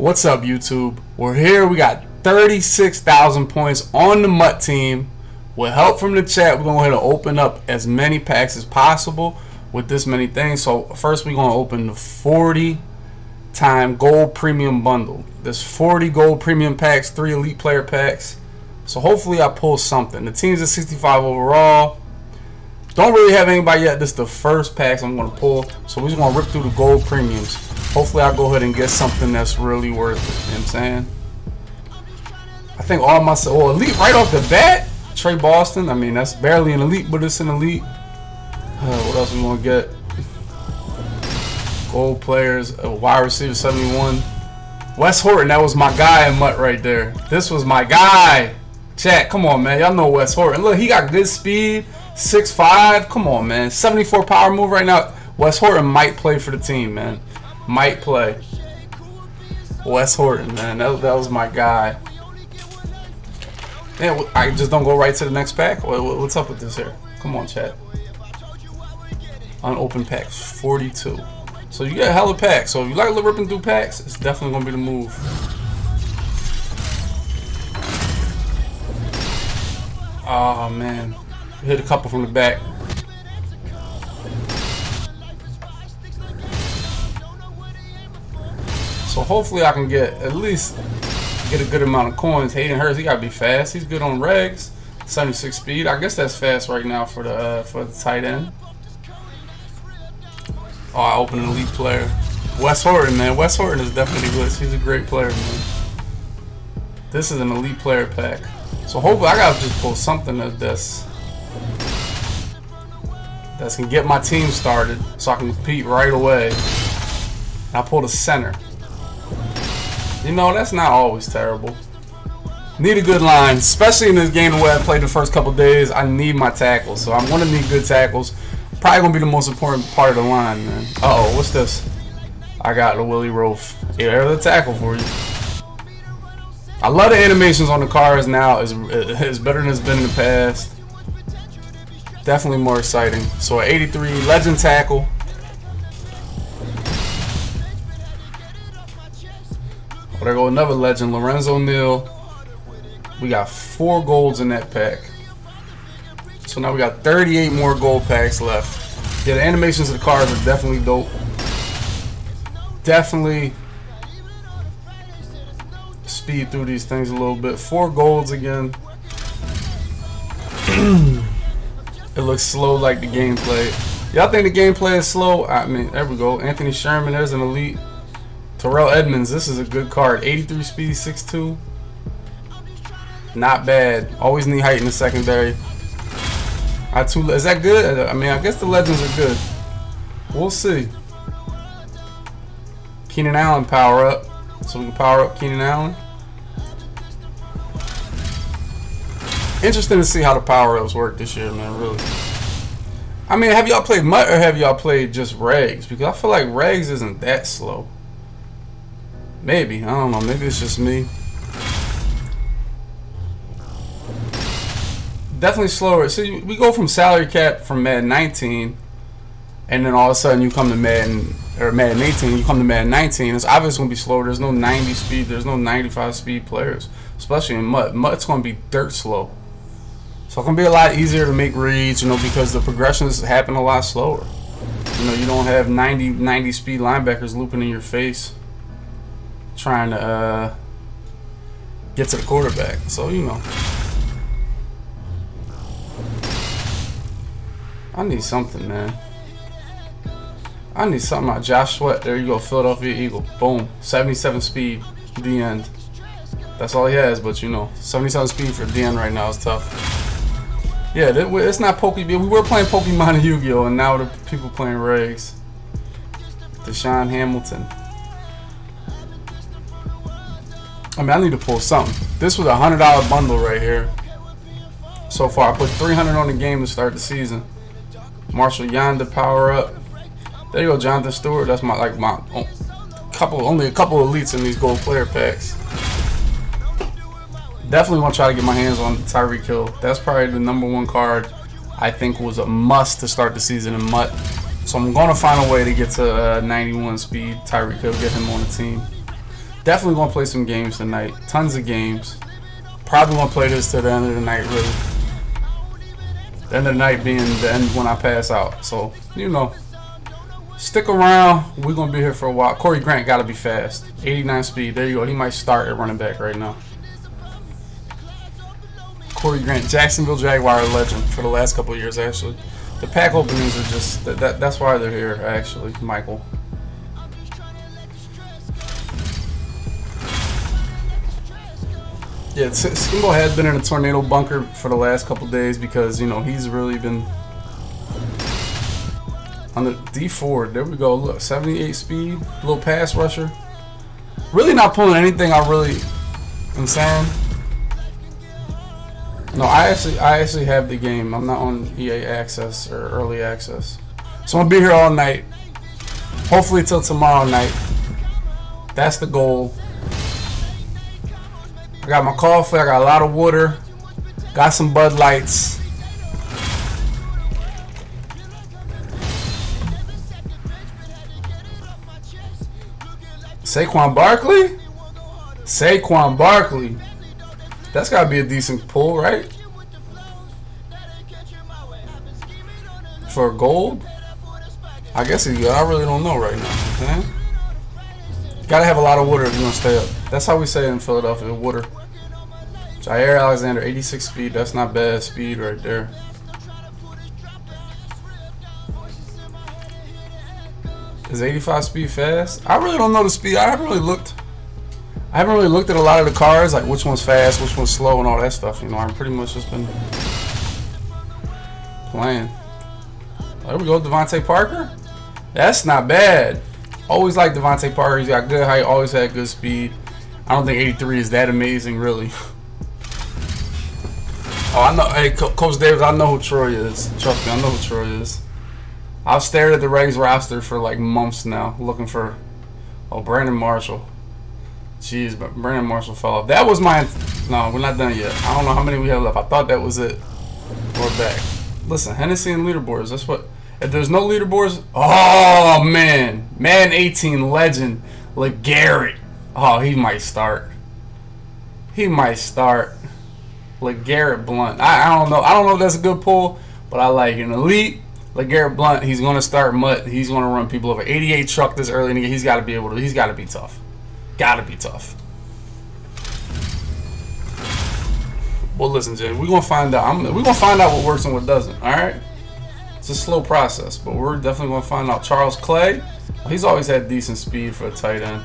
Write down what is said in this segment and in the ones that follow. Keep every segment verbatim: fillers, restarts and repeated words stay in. What's up, YouTube? We're here. We got thirty-six thousand points on the M U T team. With help from the chat, we're going to open up as many packs as possible with this many things. So first, we're going to open the forty time gold premium bundle. There's forty gold premium packs, three elite player packs. So hopefully I pull something. The team's at sixty-five overall. Don't really have anybody yet. This is the first packs I'm going to pull. So we're just going to rip through the gold premiums. Hopefully I'll go ahead and get something that's really worth it. You know what I'm saying? I think all my... Well, elite right off the bat. Trey Boston. I mean, that's barely an elite, but it's an elite. Uh, what else we going to get? Gold players. A wide receiver, seventy-one. Wes Horton. That was my guy in M U T right there. This was my guy. Chat, come on, man. Y'all know Wes Horton. Look, he got good speed. six five. Come on, man. seventy-four power move right now. Wes Horton might play for the team, man. Might play. Wes Horton, man. That, that was my guy. Yeah, I just don't go right to the next pack. What, what's up with this here? Come on, chat. Unopened packs. forty-two. So you get a hella pack. So if you like ripping through packs, it's definitely going to be the move. Oh, man. Hit a couple from the back. So hopefully I can get at least get a good amount of coins. Hayden Hurst, he got to be fast. He's good on regs. seventy-six speed. I guess that's fast right now for the, uh, for the tight end. Oh, I opened an elite player. Wes Horton, man. Wes Horton is definitely good. He's a great player, man. This is an elite player pack. So hopefully I gotta just pull something that's that can get my team started so I can compete right away. And I pulled a center. You know, that's not always terrible. Need a good line, especially in this game the way I played the first couple days. I need my tackles, so I'm gonna need good tackles. Probably gonna be the most important part of the line, man. Uh oh, what's this? I got the Willie Rolfe. Yeah, there's a tackle for you. I love the animations on the cars now. It's, it's better than it's been in the past. Definitely more exciting. So, eighty-three legend tackle. Oh, there go another legend, Lorenzo Neal. We got four golds in that pack. So now we got thirty-eight more gold packs left. Yeah, the animations of the cars are definitely dope. Definitely. Speed through these things a little bit. Four golds again. It looks slow, like the gameplay. Y'all think the gameplay is slow? I mean, there we go. Anthony Sherman, there's an elite. Terrell Edmonds, this is a good card. eighty-three speed, six two. Not bad. Always need height in the secondary. I too, is that good? I mean, I guess the legends are good. We'll see. Keenan Allen power up. So we can power up Keenan Allen. Interesting to see how the power-ups work this year, man, really. I mean, have y'all played M U T or have y'all played just regs? Because I feel like regs isn't that slow. Maybe. I don't know. Maybe it's just me. Definitely slower. See, we go from salary cap from Madden nineteen, and then all of a sudden you come to Madden... or Madden eighteen, you come to Madden nineteen, it's obviously going to be slower. There's no ninety speed, there's no ninety-five speed players, especially in M U T. M U T's going to be dirt slow. So it's going to be a lot easier to make reads, you know, because the progressions happen a lot slower. You know, you don't have ninety, ninety speed linebackers looping in your face trying to uh, get to the quarterback. So, you know. I need something, man. I need something out. Josh Sweat. There you go. Philadelphia Eagle. Boom. seventy-seven speed. D end. That's all he has, but you know. seventy-seven speed for D end right now is tough. Yeah, it's not Pokemon. We were playing Pokemon and Yu-Gi-Oh! And now the people playing regs. Deshaun Hamilton. I mean, I need to pull something. This was a one hundred dollar bundle right here. So far, I put three hundred dollars on the game to start the season. Marshall Yanda power up. There you go, Jonathan Stewart. That's my like my oh, couple, only a couple elites in these gold player packs. Definitely want to try to get my hands on Tyreek Hill. That's probably the number one card I think was a must to start the season in M U T. So I'm going to find a way to get to uh, ninety-one speed Tyreek Hill, get him on the team. Definitely gonna play some games tonight. Tons of games. Probably gonna play this till the end of the night, really. The end of the night being the end when I pass out. So, you know, stick around. We're gonna be here for a while. Corey Grant gotta be fast. eighty-nine speed. There you go. He might start at running back right now. Corey Grant, Jacksonville Jaguar legend for the last couple of years, actually. The pack openings are just that, that that's why they're here, actually, Michael. Yeah, Skimbo has been in a tornado bunker for the last couple days because, you know, he's really been on the D four. There we go. Look, seventy-eight speed, little pass rusher. Really not pulling anything I really am saying. No, I actually, I actually have the game. I'm not on E A Access or Early Access. So I'm going to be here all night. Hopefully till tomorrow night. That's the goal. I got my coffee, I got a lot of water, got some Bud Lights. Saquon Barkley? Saquon Barkley. That's gotta be a decent pull, right? For gold? I guess he I really don't know right now, okay? Gotta have a lot of water if you want to stay up. That's how we say it in Philadelphia, water. Jair Alexander, eighty-six speed. That's not bad speed right there. Is eighty-five speed fast? I really don't know the speed. I haven't really looked. I haven't really looked at a lot of the cars, like which one's fast, which one's slow, and all that stuff. You know, I've pretty much just been playing. There we go, Devante Parker. That's not bad. Always like Devante Parker. He's got good height, always had good speed. I don't think eighty-three is that amazing, really. Oh, I know. Hey, Co Coach Davis, I know who Troy is. Trust me, I know who Troy is. I've stared at the Reds roster for like months now, looking for. Oh, Brandon Marshall. Jeez, but Brandon Marshall fell off. That was my. No, we're not done yet. I don't know how many we have left. I thought that was it. We're back. Listen, Hennessy and leaderboards. That's what. If there's no leaderboards, oh man, Madden eighteen legend, LeGarrette. Oh, he might start. He might start. LeGarrette Blunt. I, I don't know. I don't know if that's a good pull, but I like an elite LeGarrette Blunt. He's gonna start M U T. He's gonna run people over. eighty-eight truck this early. Nigga, he's got to be able to. He's got to be tough. Got to be tough. Well, listen, Jay. We're gonna find out. I'm. We're gonna find out what works and what doesn't. All right. It's a slow process, but we're definitely going to find out. Charles Clay, he's always had decent speed for a tight end.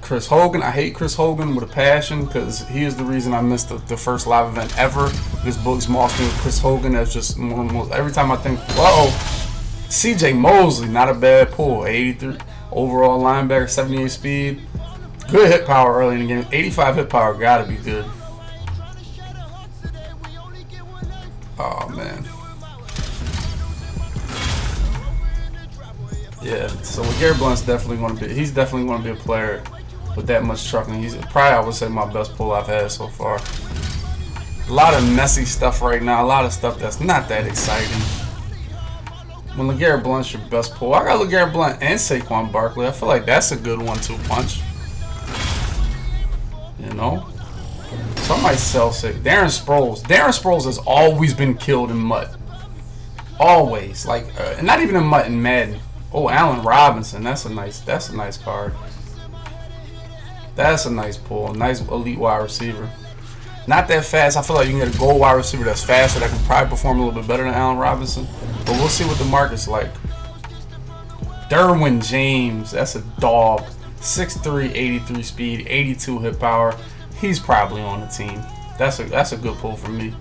Chris Hogan, I hate Chris Hogan with a passion because he is the reason I missed the, the first live event ever. This book's mossed me with Chris Hogan. That's just more and more. Every time I think, whoa, C J Mosley, not a bad pull. eighty-three overall linebacker, seventy-eight speed. Good hit power early in the game. eighty-five hit power, gotta be good. Oh man. Yeah, so LeGarrette Blunt's definitely gonna be he's definitely gonna be a player with that much trucking. He's probably, I would say, my best pull I've had so far. A lot of messy stuff right now, a lot of stuff that's not that exciting. When LeGarrette Blunt's your best pull. I got LeGarrette Blunt and Saquon Barkley. I feel like that's a good one two punch. You know, so I might sell sick. Darren Sproles. Darren Sproles has always been killed in M U T. Always, like, uh, not even in M U T, in Madden. Oh, Allen Robinson. That's a nice. That's a nice card. That's a nice pull. Nice elite wide receiver. Not that fast. I feel like you can get a gold wide receiver that's faster. That can probably perform a little bit better than Allen Robinson. But we'll see what the market's like. Derwin James. That's a dog. six three, eighty-three speed, eighty-two hit power. He's probably on the team. That's a that's a good pull for me,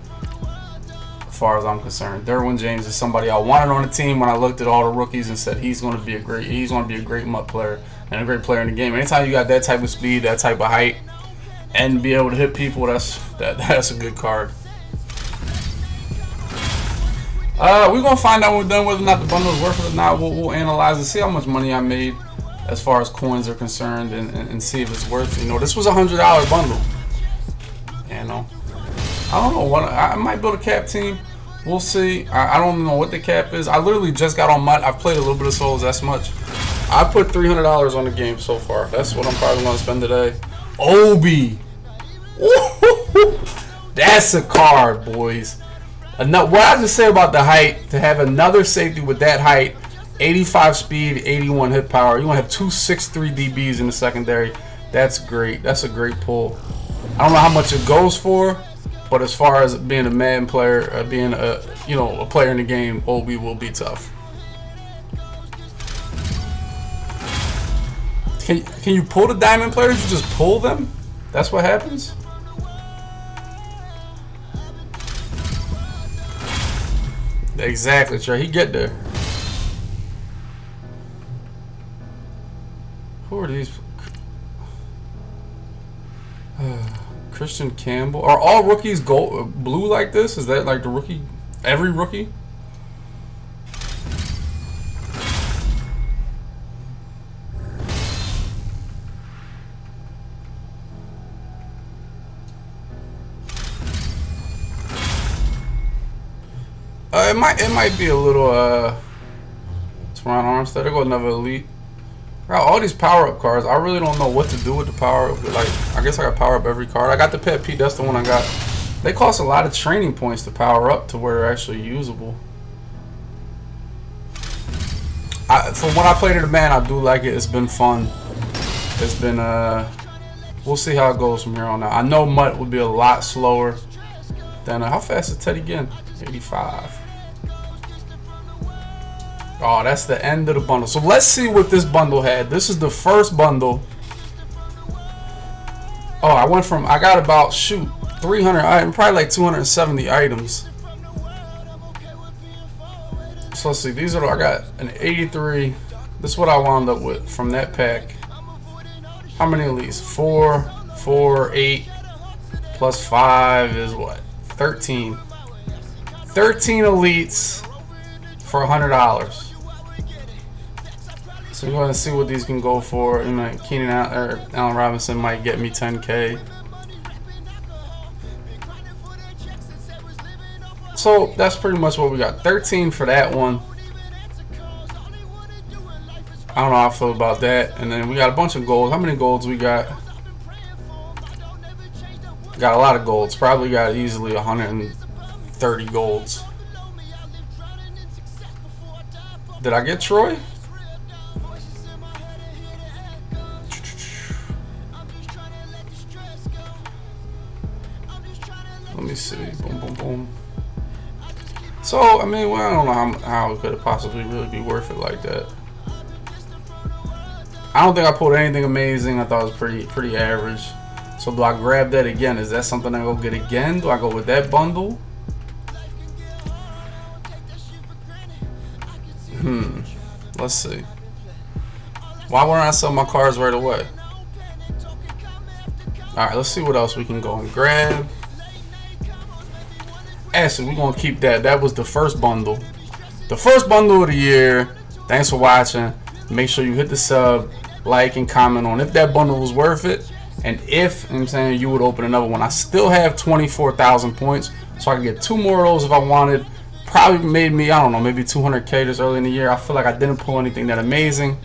as far as I'm concerned. Derwin James is somebody I wanted on the team when I looked at all the rookies and said he's going to be a great he's going to be a great M U T player and a great player in the game. Anytime you got that type of speed, that type of height, and be able to hit people, that's that that's a good card. Uh, we're gonna find out when we're done whether or not the bundle is worth it or not. We'll, we'll analyze and see how much money I made as far as coins are concerned, and, and, and see if it's worth it. You know, this was a hundred dollar bundle. You know, I don't know. What I might build a cap team. We'll see. I, I don't know what the cap is. I literally just got on M U T. I've played a little bit of Souls. That's much. I put three hundred dollars on the game so far. That's what I'm probably going to spend today. Obi. Ooh, that's a card, boys. Enough, what I just say about the height, to have another safety with that height, eighty-five speed, eighty-one hit power. You're going to have two six three D Bs in the secondary. That's great. That's a great pull. I don't know how much it goes for, but as far as being a Madden player, uh, being a you know a player in the game, Obi will be tough. Can, can you pull the diamond players? You just pull them? That's what happens? Exactly, Trey. He get there. Who are these? Uh, Christian Campbell. Are all rookies gold, blue like this? Is that like the rookie? Every rookie? It might it might be a little uh it's Ron Armstead. There go another elite. Wow, all these power up cards. I really don't know what to do with the power up, but like I guess I gotta power up every card. I got the pet Pete, that's the one I got. They cost a lot of training points to power up to where they're actually usable. I from what I played in the man, I do like it. It's been fun. It's been uh we'll see how it goes from here on out. I know Mutt would be a lot slower than uh, how fast is Teddy again? eighty-five. Oh, that's the end of the bundle. So let's see what this bundle had. This is the first bundle. Oh, I went from, I got about, shoot, three hundred items, probably like two hundred seventy items. So let's see, these are, I got an eighty-three. This is what I wound up with from that pack. How many elites? Four, four, eight, plus five is what? thirteen. thirteen elites. For one hundred dollars. So we're going to see what these can go for. And like Keenan Allen, or Allen Robinson might get me ten K. So that's pretty much what we got. thirteen for that one. I don't know how I feel about that. And then we got a bunch of golds. How many golds we got? Got a lot of golds. Probably got easily one hundred thirty golds. Did I get Troy? Let me see. Boom, boom, boom. So, I mean, well, I don't know how, how it could have possibly really be worth it like that. I don't think I pulled anything amazing. I thought it was pretty, pretty average. So, do I grab that again? Is that something I go get again? Do I go with that bundle? Hmm. Let's see. Why wouldn't I sell my cards right away? Alright, let's see what else we can go and grab. Actually, we're going to keep that. That was the first bundle. The first bundle of the year. Thanks for watching. Make sure you hit the sub, like, and comment on if that bundle was worth it. And if, you know what I'm saying, you would open another one. I still have twenty-four thousand points, so I can get two more of those if I wanted. Probably made me, I don't know, maybe two hundred K this early in the year. I feel like I didn't pull anything that amazing,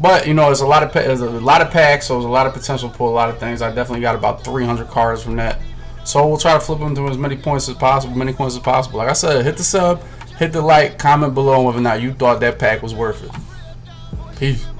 but you know, there's a lot of there's a lot of packs, so there's a lot of potential to pull a lot of things. I definitely got about three hundred cards from that, so we'll try to flip them to as many points as possible, many points as possible. Like I said, hit the sub, hit the like, comment below whether or not you thought that pack was worth it. Peace.